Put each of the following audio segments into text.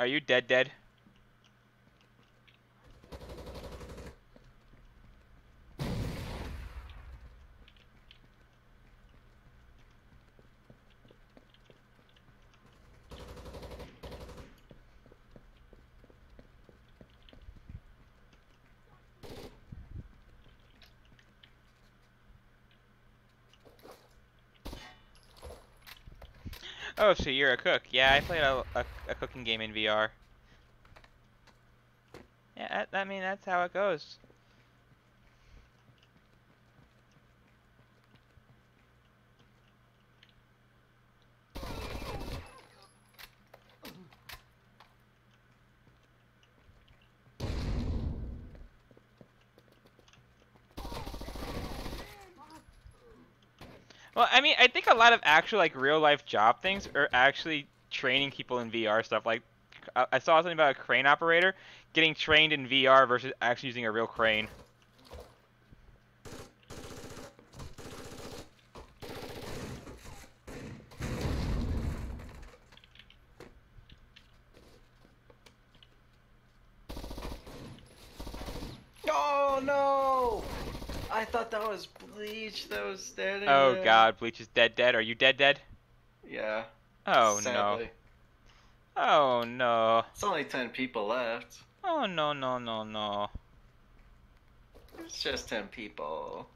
Are you dead, dead? Oh, so you're a cook. Yeah, I played a cooking game in VR. Yeah, I mean, that's how it goes. Well, I mean, I think a lot of actual, like, real-life job things are actually training people in VR stuff. Like, I saw something about a crane operator getting trained in VR versus actually using a real crane. Oh, no! I thought that was Bleach that was standing there. Oh god, Bleach is dead dead. Are you dead dead? Yeah. Oh sadly. No. Oh no. It's only 10 people left. Oh no no no no. It's just 10 people.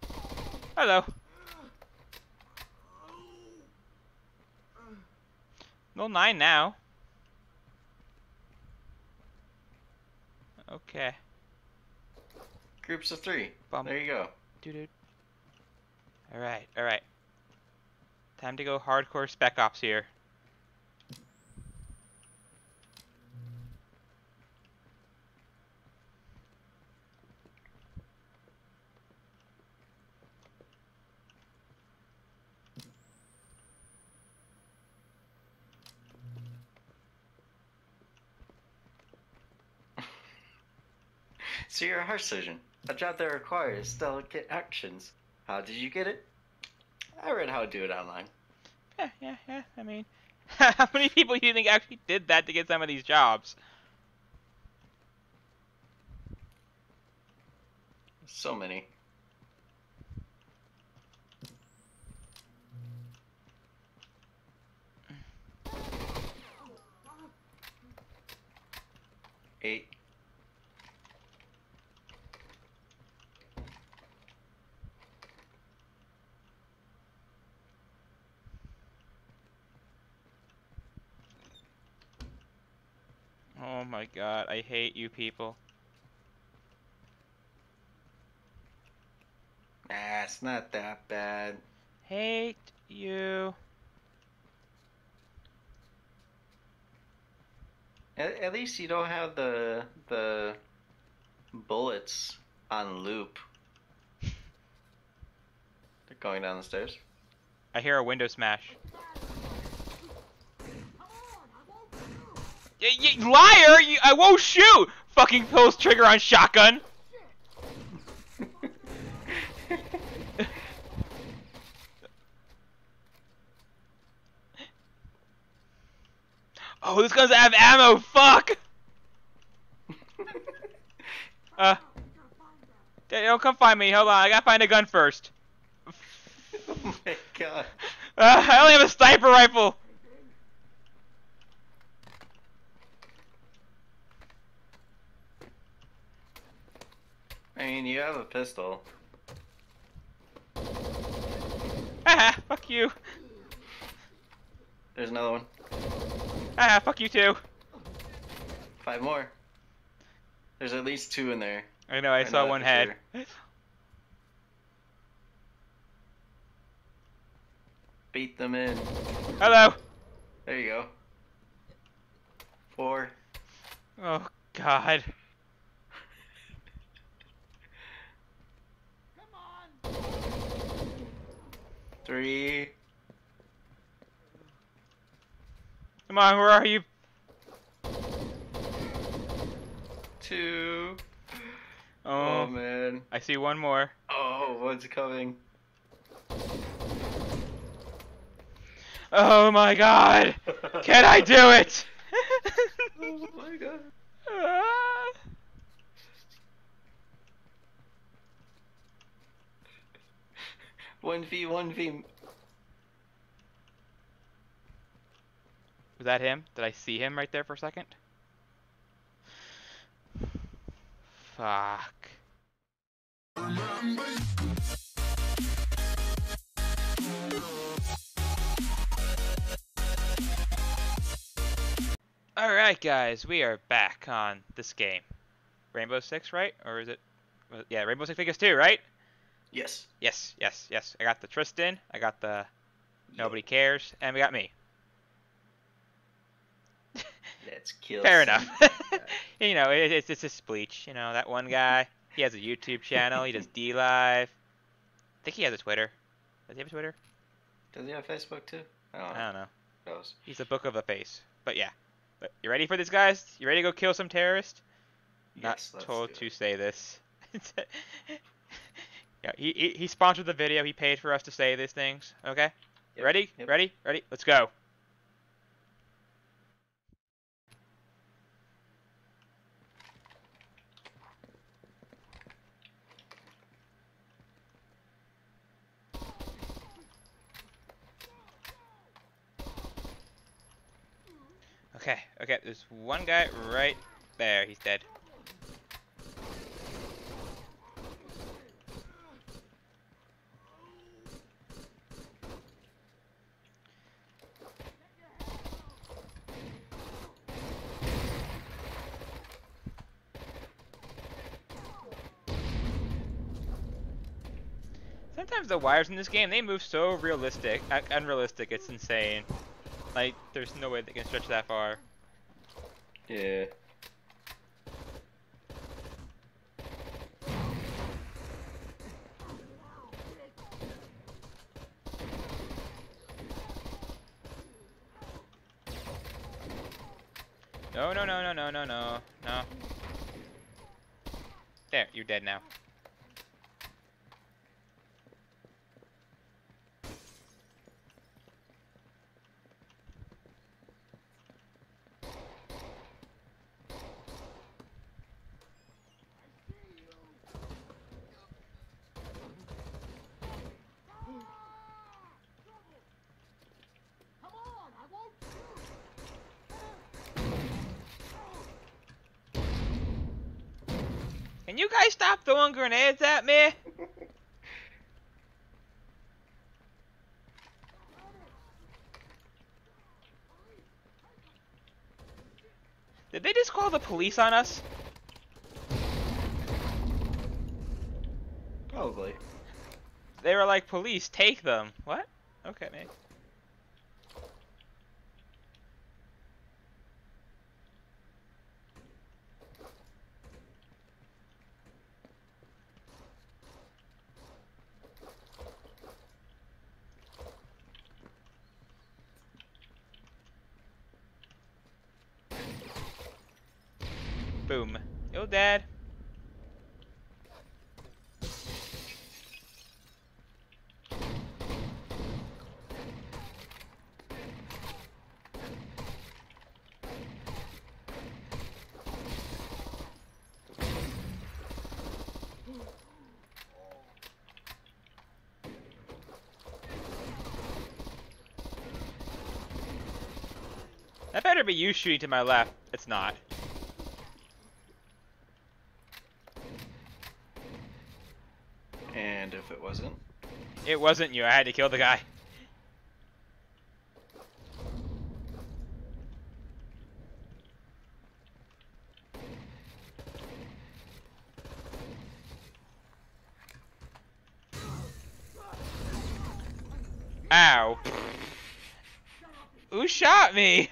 Hello. Level 9 now. Okay. Groups of 3. Bump. There you go. Dude. Alright, alright. Time to go hardcore Spec Ops here. So you're a heart surgeon. A job that requires delicate actions. How did you get it? I read how to do it online. Yeah, yeah, yeah. I mean, how many people do you think actually did that to get some of these jobs? So many. Eight. Oh my god, I hate you people. Nah, it's not that bad. Hate you. At least you don't have the bullets on loop. They're going down the stairs. I hear a window smash. You liar! I won't shoot! Fucking pulls trigger on shotgun! Oh, this gun's out of ammo! Fuck! Don't come find me. Hold on, I gotta find a gun first. Oh my god. I only have a sniper rifle! I mean, you have a pistol. Haha, fuck you. There's another one. Haha, fuck you too. 5 more. There's at least 2 in there. I know, I saw one head. Sure. Beat them in. Hello. There you go. 4. Oh, God. Come on. 3. Come on, where are you? 2. Oh man. I see one more. Oh, one's coming. Oh my god! Can I do it? Oh my god. One V. Was that him? Did I see him right there for a second? Fuck. Alright guys, we are back on this game. Rainbow Six, right? Or is it... Yeah, Rainbow Six Vegas 2, right? Yes. Yes. I got the Tristan, I got the Nobody Cares, and we got me. Let's kill. Fair enough. You know, it's just Bleach. You know, that one guy, he has a YouTube channel, he does D-Live. I think he has a Twitter. Does he have a Twitter? Does he have Facebook too? I don't know. He's the book of the face. But yeah. But you ready for this, guys? You ready to go kill some terrorist? Yes, not told to say this. Yeah, he sponsored the video. He paid for us to say these things. Okay? Yep. Ready? Yep. Ready? Let's go. Okay, there's one guy right there. He's dead. Sometimes the wires in this game, they move so unrealistic, it's insane. Like, there's no way they can stretch that far. Yeah. No. There, you're dead now. Can you guys stop throwing grenades at me? Did they just call the police on us? Probably. They were like, police, take them. What? Okay, man. Boom. Yo, Dad. That better be you shooting to my left. It's not. And if it wasn't? It wasn't you. I had to kill the guy. Ow. Who shot me?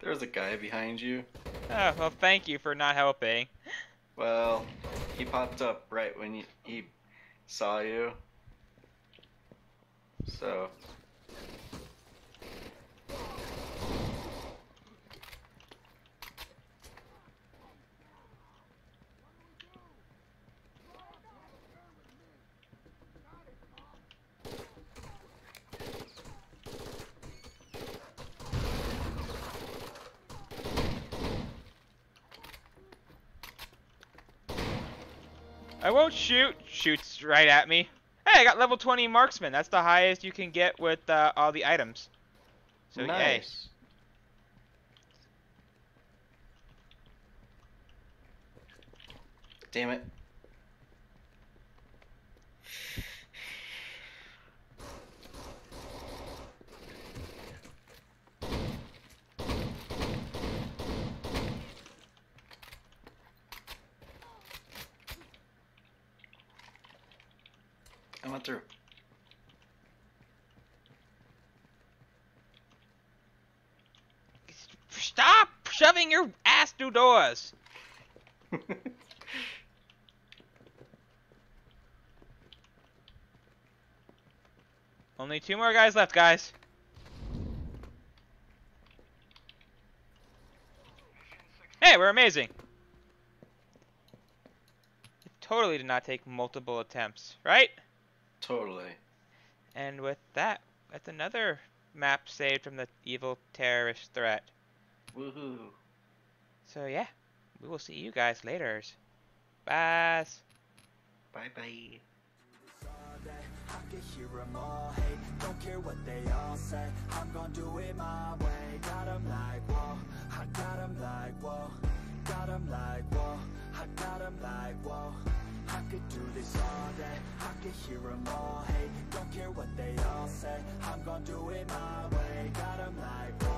There was a guy behind you. Oh, well, thank you for not helping. Well, he popped up right when he saw you. So. I won't shoot. Shoots right at me. Hey, I got level 20 marksman. That's the highest you can get with all the items. So nice. Yay. Damn it. I went through. Stop shoving your ass through doors. Only two more guys left, guys. Hey, we're amazing. It totally did not take multiple attempts, right? Totally. And with that, that's another map saved from the evil terrorist threat. Woohoo. So yeah, we will see you guys later. Bye. Bye-bye. I can hear them all, hey, don't care what they all say, I'm gonna do it my way. Got them like, whoa, I got them like, whoa. Got them like, whoa, I got them like, whoa. I could do this all day, I could hear them all, hey, don't care what they all say, I'm gonna do it my way. Got them like, whoa.